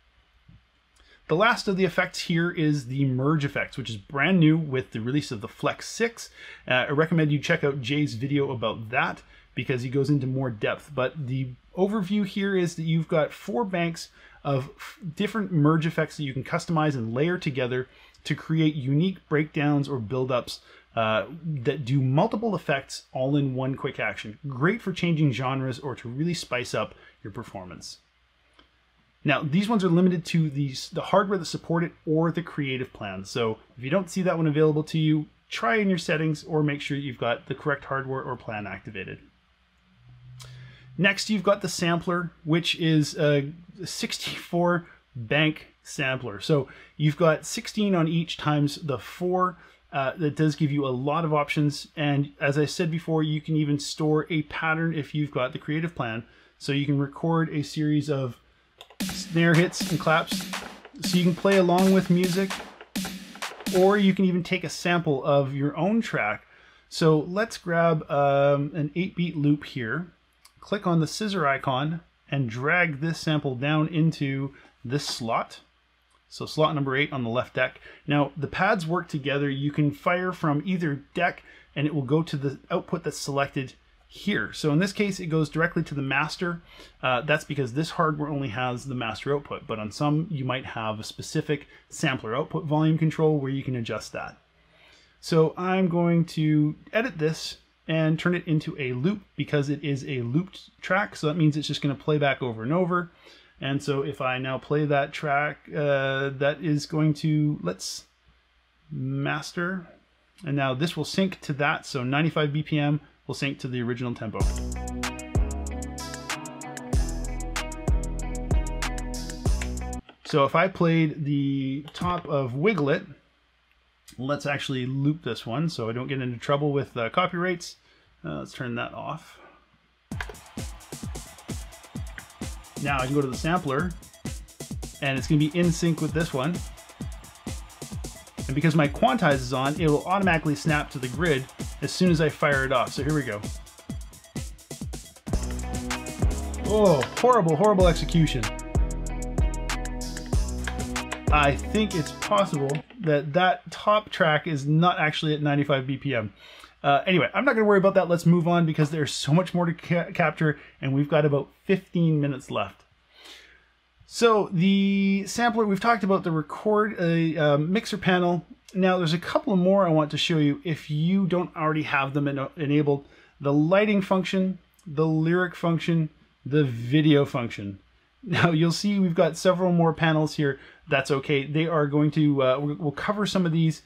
The last of the effects here is the merge effects, which is brand new with the release of the F L X six. Uh, I recommend you check out Jay's video about that because he goes into more depth. But the overview here is that you've got four banks of different merge effects that you can customize and layer together to create unique breakdowns or buildups uh, that do multiple effects all in one quick action. Great for changing genres or to really spice up your performance. Now, these ones are limited to the, the hardware that support it or the Creative Plan. So if you don't see that one available to you, try in your settings or make sure you've got the correct hardware or plan activated. Next, you've got the sampler, which is a sixty-four bank sampler. So you've got sixteen on each times the four. Uh, that does give you a lot of options. And as I said before, you can even store a pattern if you've got the Creative Plan. So you can record a series of snare hits and claps, so you can play along with music or you can even take a sample of your own track. So let's grab um, an eight beat loop here, click on the scissor icon, and drag this sample down into this slot. So slot number eight on the left deck. Now the pads work together. You can fire from either deck and it will go to the output that's selected here. So in this case, it goes directly to the master. Uh, that's because this hardware only has the master output, but on some, you might have a specific sampler output volume control where you can adjust that. So I'm going to edit this and turn it into a loop because it is a looped track. So that means it's just gonna play back over and over. And so if I now play that track, uh, that is going to, let's master. And now this will sync to that. So ninety-five B P M will sync to the original tempo. So if I played the top of Wiggle It, let's actually loop this one so I don't get into trouble with uh, copyrights. Uh, let's turn that off. Now I can go to the sampler and it's going to be in sync with this one. And because my quantize is on, it will automatically snap to the grid as soon as I fire it off. So here we go. Oh, horrible, horrible execution. I think it's possible that that top track is not actually at ninety-five B P M. Uh, anyway, I'm not going to worry about that. Let's move on because there's so much more to ca capture and we've got about fifteen minutes left. So the sampler, we've talked about the record uh, uh, mixer panel. Now there's a couple more I want to show you if you don't already have them en enabled. The lighting function, the lyric function, the video function. Now you'll see we've got several more panels here. That's okay. They are going to, uh, we'll cover some of these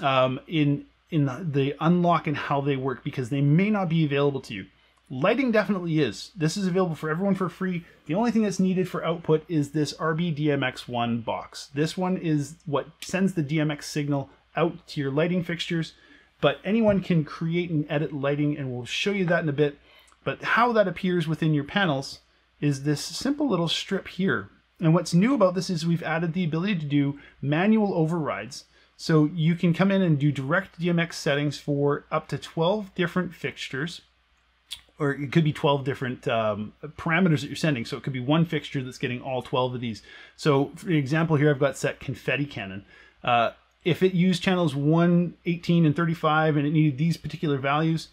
um, in in the unlock and how they work because they may not be available to you. Lighting definitely is. This is available for everyone for free. The only thing that's needed for output is this R B D M X one box. This one is what sends the D M X signal out to your lighting fixtures, but anyone can create and edit lighting and we'll show you that in a bit. But how that appears within your panels is this simple little strip here. And what's new about this is we've added the ability to do manual overrides. So you can come in and do direct D M X settings for up to twelve different fixtures, or it could be twelve different um, parameters that you're sending. So it could be one fixture that's getting all twelve of these. So for example, here I've got set confetti cannon. Uh, if it used channels one, eighteen, and thirty-five, and it needed these particular values,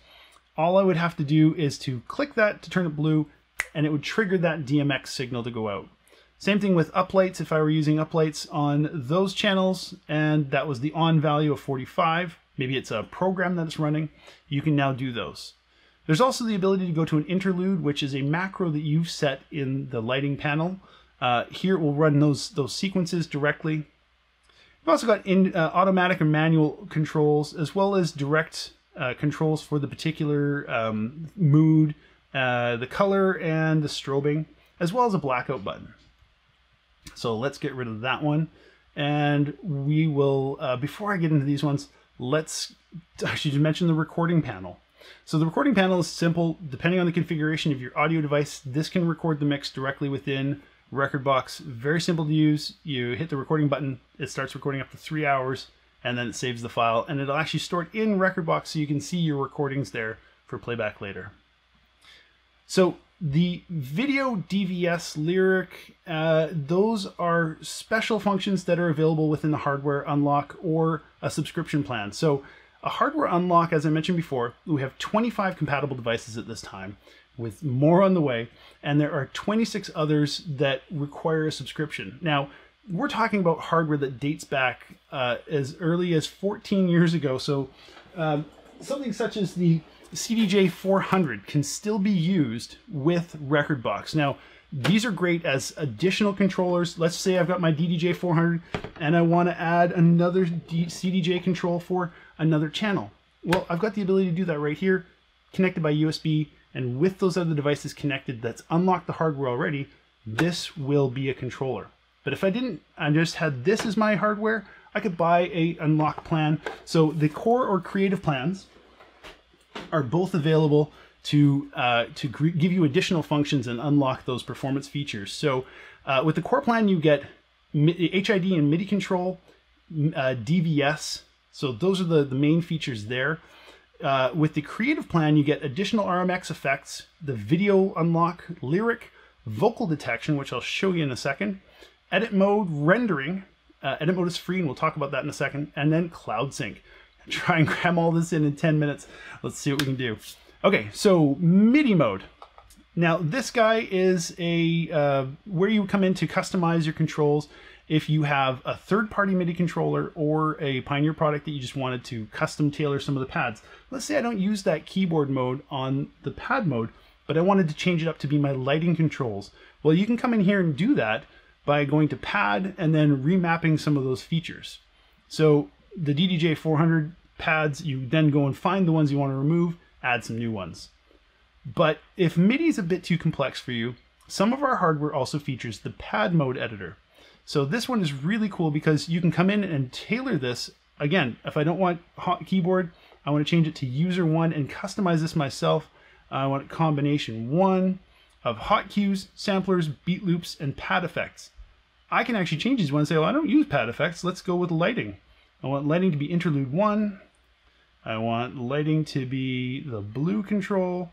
all I would have to do is to click that to turn it blue, and it would trigger that D M X signal to go out. Same thing with uplights, if I were using uplights on those channels, and that was the on value of forty-five, maybe it's a program that's running, you can now do those. There's also the ability to go to an interlude, which is a macro that you've set in the lighting panel. Uh, here it will run those, those sequences directly. We've also got in, uh, automatic and manual controls, as well as direct uh, controls for the particular um, mood, uh, the color, and the strobing, as well as a blackout button. So let's get rid of that one. And we will, uh, before I get into these ones, let's actually mention the recording panel. So the recording panel is simple. Depending on the configuration of your audio device, this can record the mix directly within Rekordbox. Very simple to use. You hit the recording button, it starts recording up to three hours, and then it saves the file. And it'll actually store it in Rekordbox so you can see your recordings there for playback later. So the video, D V S, lyric, uh, those are special functions that are available within the hardware unlock or a subscription plan. So a hardware unlock, as I mentioned before, we have twenty-five compatible devices at this time with more on the way. And there are twenty-six others that require a subscription. Now, we're talking about hardware that dates back uh, as early as fourteen years ago. So um, something such as the C D J four hundred can still be used with Rekordbox. Now, these are great as additional controllers. Let's say I've got my D D J four hundred and I want to add another C D J control for another channel. Well, I've got the ability to do that right here, connected by U S B, and with those other devices connected that's unlocked the hardware already, this will be a controller. But if I didn't, I just had this as my hardware, I could buy a unlock plan. So the core or creative plans are both available to uh, to give you additional functions and unlock those performance features. So uh, with the core plan, you get M H I D and MIDI control, uh, D V S. So those are the, the main features there. Uh, with the creative plan, you get additional R M X effects, the video unlock, lyric, vocal detection, which I'll show you in a second, edit mode, rendering. Uh, edit mode is free, and we'll talk about that in a second, and then cloud sync. Try and cram all this in in ten minutes. Let's see what we can do. Okay, so MIDI mode. Now this guy is a uh, where you come in to customize your controls. If you have a third-party MIDI controller or a Pioneer product that you just wanted to custom tailor some of the pads. Let's say I don't use that keyboard mode on the pad mode, but I wanted to change it up to be my lighting controls. Well, you can come in here and do that by going to pad and then remapping some of those features. So the D D J four hundred pads, you then go and find the ones you want to remove, add some new ones. But if MIDI is a bit too complex for you, some of our hardware also features the pad mode editor. So this one is really cool because you can come in and tailor this. Again, if I don't want hot keyboard, I want to change it to user one and customize this myself. I want a combination one of hot cues, samplers, beat loops, and pad effects. I can actually change these ones and say, well, I don't use pad effects. Let's go with lighting. I want lighting to be interlude one. I want lighting to be the blue control.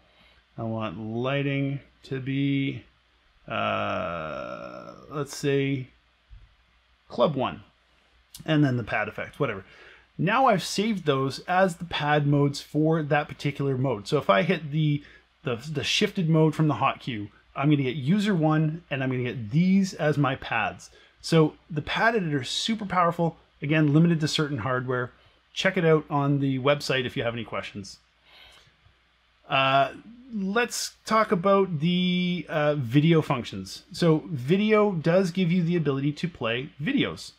I want lighting to be, uh, let's say, Club one, and then the pad effect, whatever. Now I've saved those as the pad modes for that particular mode. So if I hit the, the, the shifted mode from the hot cue, I'm gonna get user one, and I'm gonna get these as my pads. So the pad editor is super powerful, again, limited to certain hardware. Check it out on the website if you have any questions. Uh, let's talk about the uh, video functions. So video does give you the ability to play videos.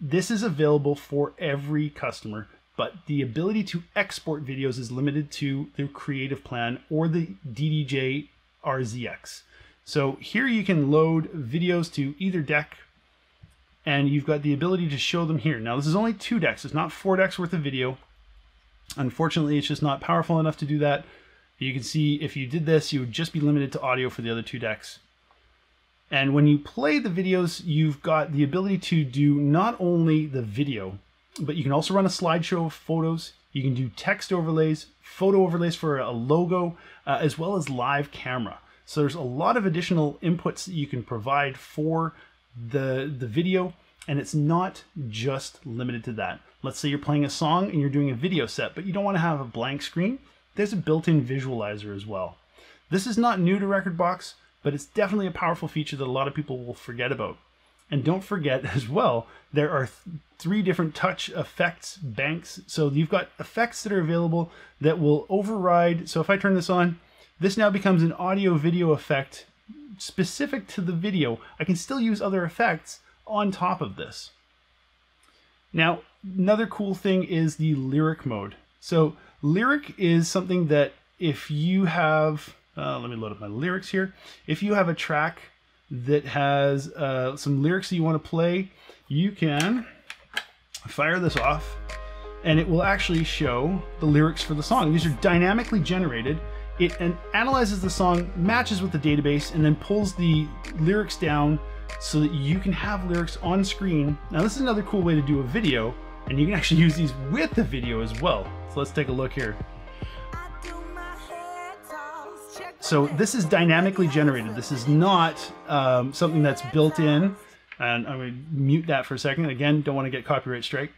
This is available for every customer, but the ability to export videos is limited to the creative plan or the D D J R Z X. So here you can load videos to either deck, and you've got the ability to show them here. Now this is only two decks, it's not four decks worth of video. Unfortunately, it's just not powerful enough to do that. You can see if you did this, you would just be limited to audio for the other two decks. And when you play the videos, you've got the ability to do not only the video, but you can also run a slideshow of photos. You can do text overlays, photo overlays for a logo, uh, as well as live camera. So there's a lot of additional inputs that you can provide for the, the video, and it's not just limited to that. Let's say you're playing a song and you're doing a video set, but you don't want to have a blank screen. There's a built-in visualizer as well. This is not new to Rekordbox, but it's definitely a powerful feature that a lot of people will forget about. And don't forget as well, there are th three different touch effects banks. So you've got effects that are available that will override. So if I turn this on, this now becomes an audio video effect specific to the video. I can still use other effects on top of this. Now, another cool thing is the lyric mode. So lyric is something that if you have, uh, let me load up my lyrics here. If you have a track that has uh, some lyrics that you want to play, you can fire this off and it will actually show the lyrics for the song. These are dynamically generated. It an analyzes the song, matches with the database, and then pulls the lyrics down so that you can have lyrics on screen. Now this is another cool way to do a video, and you can actually use these with the video as well. So let's take a look here. So this is dynamically generated. This is not um, something that's built in. And I'm gonna mute that for a second. Again, don't wanna get copyright strike.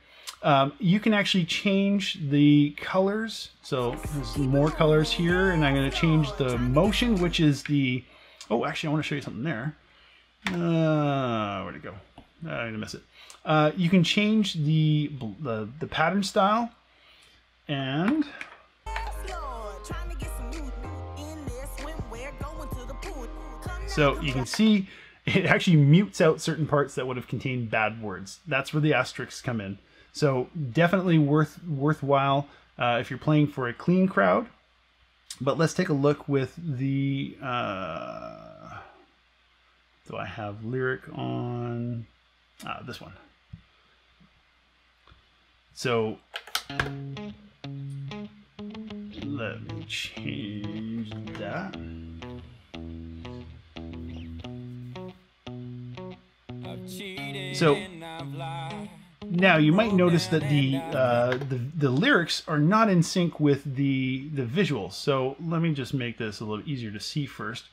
Um, you can actually change the colors. So there's more colors here, and I'm gonna change the motion, which is the, oh, actually I wanna show you something there. Uh, where'd it go? Uh, I'm gonna miss it. Uh, you can change the, the the pattern style, and so you can see it actually mutes out certain parts that would have contained bad words. That's where the asterisks come in. So definitely worth worthwhile uh, if you're playing for a clean crowd. But let's take a look with the. Uh, do I have lyric on? Uh, this one. So let me change that. So Now you might notice that the, uh, the the lyrics are not in sync with the the visuals. So let me just make this a little easier to see first.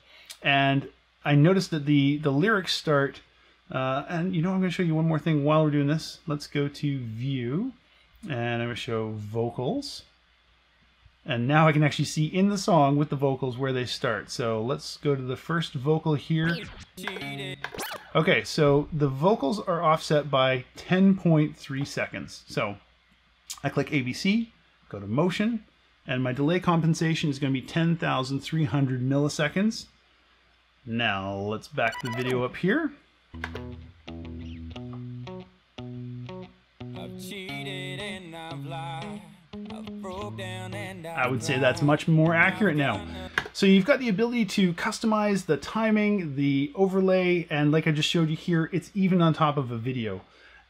And I noticed that the the lyrics start. Uh, and you know, I'm going to show you one more thing while we're doing this. Let's go to View, and I'm going to show Vocals. And now I can actually see in the song with the vocals where they start. So let's go to the first vocal here. Okay, so the vocals are offset by ten point three seconds. So I click A B C, go to Motion, and my delay compensation is going to be ten thousand three hundred milliseconds. Now let's back the video up here. I've cheated and I've lied. I would say that's much more accurate now. So you've got the ability to customize the timing, the overlay, and like I just showed you here, it's even on top of a video.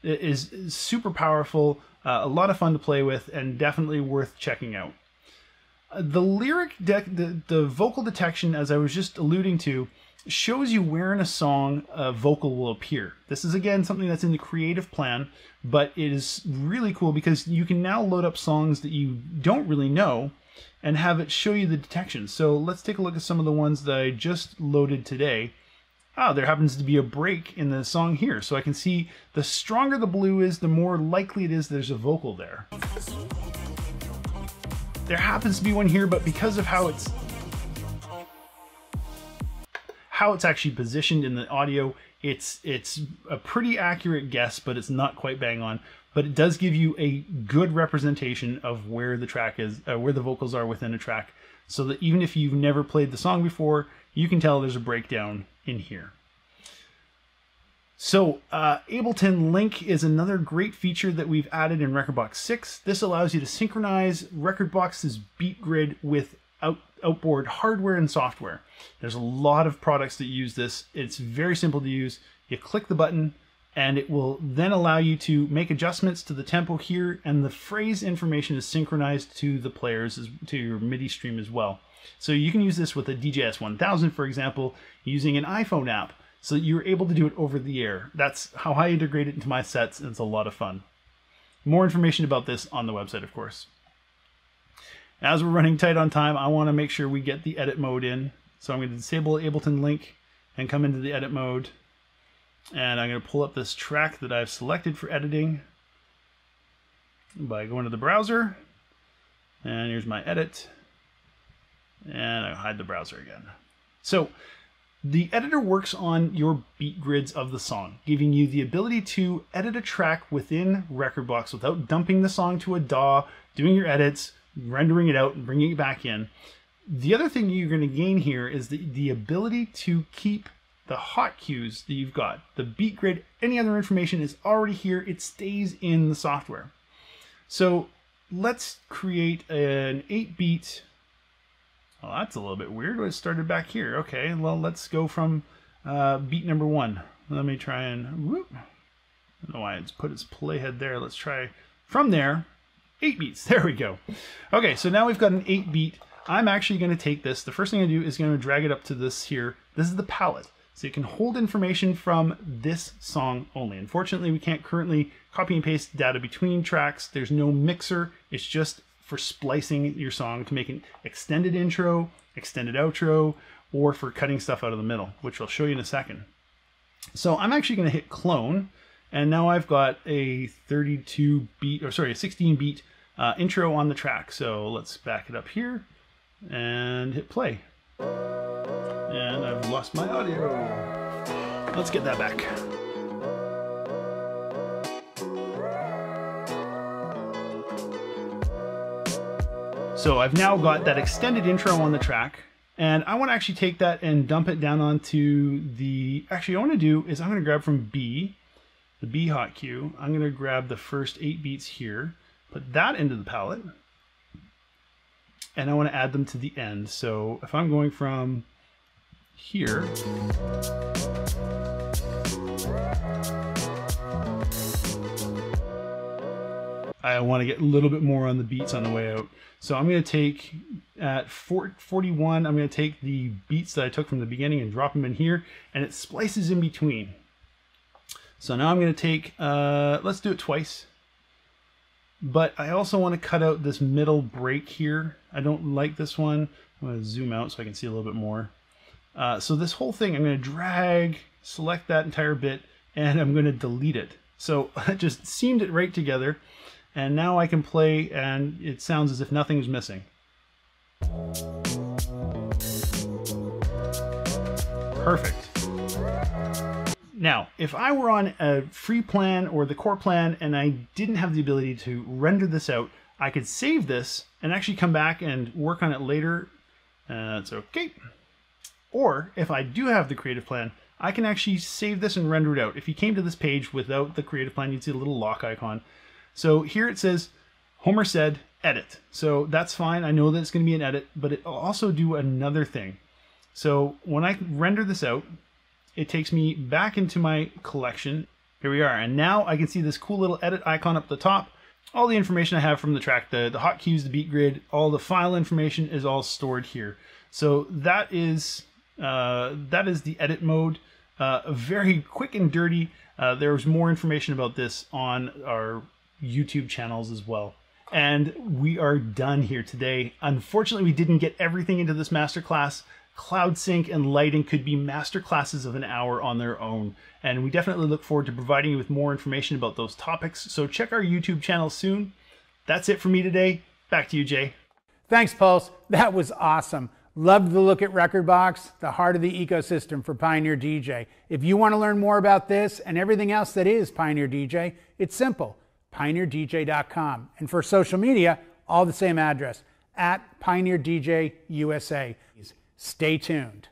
It is super powerful, uh, a lot of fun to play with, and definitely worth checking out. Uh, the lyric, de the, the vocal detection, as I was just alluding to, shows you where in a song a vocal will appear. This is again something that's in the creative plan, but it is really cool because you can now load up songs that you don't really know and have it show you the detection. So let's take a look at some of the ones that I just loaded today. Ah, there happens to be a break in the song here, so I can see the stronger the blue is, the more likely it is there's a vocal there. There happens to be one here, but because of how it's How it's actually positioned in the audio, it's it's a pretty accurate guess, but it's not quite bang on. But it does give you a good representation of where the track is, uh, where the vocals are within a track, so that even if you've never played the song before, you can tell there's a breakdown in here. So uh, Ableton Link is another great feature that we've added in Rekordbox six. This allows you to synchronize Rekordbox's beat grid with Out, outboard hardware and software. There's a lot of products that use this. It's very simple to use. You click the button and it will then allow you to make adjustments to the tempo here, and the phrase information is synchronized to the players, to your MIDI stream as well. So you can use this with a D J S one thousand, for example, using an iPhone app, so that you're able to do it over the air. That's how I integrate it into my sets, and it's a lot of fun. More information about this on the website, of course. As we're running tight on time, I want to make sure we get the edit mode in. So I'm going to disable Ableton Link and come into the edit mode. And I'm going to pull up this track that I've selected for editing by going to the browser. And here's my edit. And I'll hide the browser again. So the editor works on your beat grids of the song, giving you the ability to edit a track within Rekordbox without dumping the song to a D A W, doing your edits, rendering it out and bringing it back in. The other thing you're going to gain here is the, the ability to keep the hot cues that you've got. The beat grid, any other information is already here. It stays in the software. So let's create an eight beat. Well, that's a little bit weird. It started back here. Okay, well, let's go from uh, beat number one. Let me try and, whoop. I don't know why it's put its playhead there. Let's try from there. Eight beats, there we go. Okay, so now we've got an eight beat. I'm actually gonna take this. The first thing I do is gonna drag it up to this here. This is the palette. So you can hold information from this song only. Unfortunately, we can't currently copy and paste data between tracks. There's no mixer. It's just for splicing your song to make an extended intro, extended outro, or for cutting stuff out of the middle, which I'll show you in a second. So I'm actually gonna hit clone. And now I've got a thirty-two beat, or sorry, a sixteen beat Uh, intro on the track. So let's back it up here and hit play. And I've lost my audio. Let's get that back. So I've now got that extended intro on the track, and I want to actually take that and dump it down onto the, actually what I want to do is I'm going to grab from B, the B hot cue. I'm going to grab the first eight beats here. Put that into the palette, and I want to add them to the end. So if I'm going from here, I want to get a little bit more on the beats on the way out. So I'm going to take at forty-one, I'm going to take the beats that I took from the beginning and drop them in here, and it splices in between. So now I'm going to take, uh, let's do it twice. But I also want to cut out this middle break here. I don't like this one. I'm going to zoom out so I can see a little bit more. Uh, so this whole thing, I'm going to drag, select that entire bit, and I'm going to delete it. So I just seamed it right together. And now I can play, and it sounds as if nothing is missing. Perfect. Now, if I were on a free plan or the core plan and I didn't have the ability to render this out, I could save this and actually come back and work on it later. Uh, that's okay. Or if I do have the creative plan, I can actually save this and render it out. If you came to this page without the creative plan, you'd see a little lock icon. So here it says, Homer said, edit. So that's fine. I know that it's going to be an edit, but it will also do another thing. So when I render this out, it takes me back into my collection. Here we are. And now I can see this cool little edit icon up the top. All the information I have from the track, the, the hotkeys, the beat grid, all the file information is all stored here. So that is, uh, that is the edit mode. Uh, very quick and dirty. Uh, there's more information about this on our YouTube channels as well. And we are done here today. Unfortunately, we didn't get everything into this masterclass. Cloud sync and lighting could be masterclasses of an hour on their own. And we definitely look forward to providing you with more information about those topics. So check our YouTube channel soon. That's it for me today. Back to you, Jay. Thanks, Pulse. That was awesome. Loved the look at Rekordbox, the heart of the ecosystem for Pioneer D J. If you want to learn more about this and everything else that is Pioneer D J, it's simple. Pioneer D J dot com. And for social media, all the same address, at Pioneer D J U S A. Stay tuned.